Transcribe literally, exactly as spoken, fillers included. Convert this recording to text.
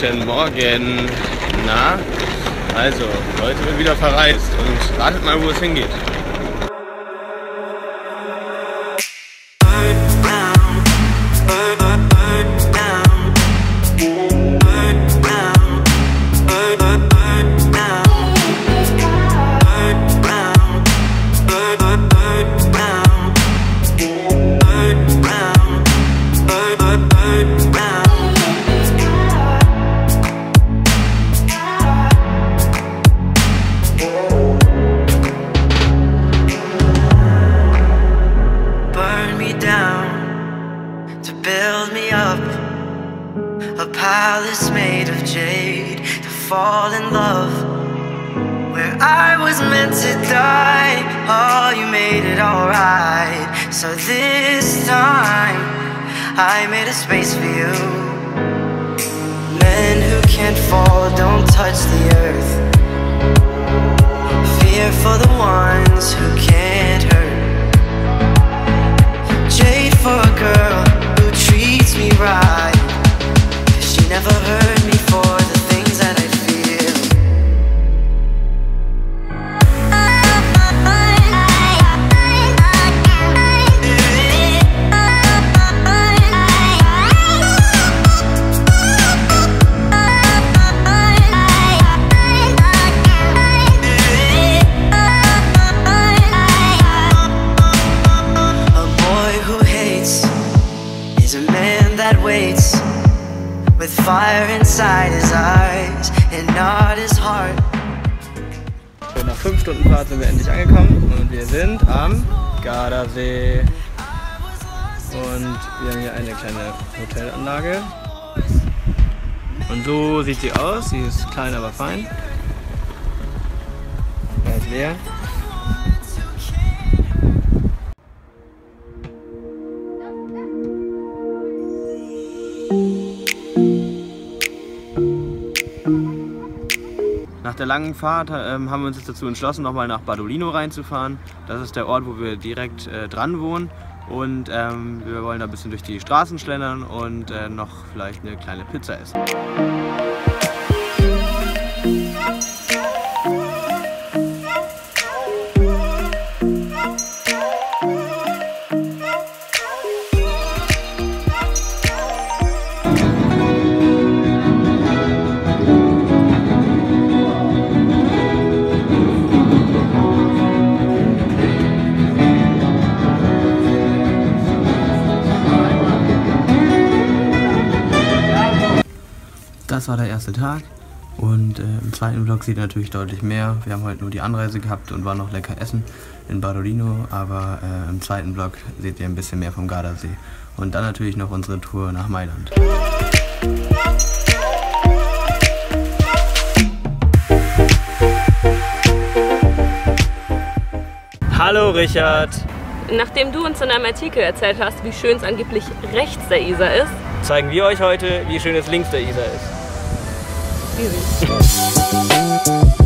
Guten Morgen. Na, also, heute wird wieder verreist und ratet mal, wo es hingeht. Palace made of jade to fall in love, where I was meant to die. Oh, you made it alright. So this time I made a space for you. Men who can't fall don't touch the earth. Fear for the ones who can't hurt. Jade for a girl who treats me right. Never heard me for the things that I feel. A boy who hates is a man that waits, with fire inside his eyes and not his heart. Nach fünf Stunden Fahrt sind wir endlich angekommen und wir sind am Gardasee. Und wir haben hier eine kleine Hotelanlage. Und so sieht sie aus. Sie ist klein, aber fein. Da ist leer. Nach der langen Fahrt ähm, haben wir uns jetzt dazu entschlossen, nochmal nach Bardolino reinzufahren. Das ist der Ort, wo wir direkt äh, dran wohnen. Und ähm, wir wollen da ein bisschen durch die Straßen schlendern und äh, noch vielleicht eine kleine Pizza essen. Das war der erste Tag und äh, im zweiten Vlog sieht natürlich deutlich mehr. Wir haben heute nur die Anreise gehabt und waren noch lecker essen in Bardolino, aber äh, im zweiten Vlog seht ihr ein bisschen mehr vom Gardasee und dann natürlich noch unsere Tour nach Mailand. Hallo Richard! Nachdem du uns in einem Artikel erzählt hast, wie schön es angeblich rechts der Isar ist, zeigen wir euch heute, wie schön es links der Isar ist. Easy.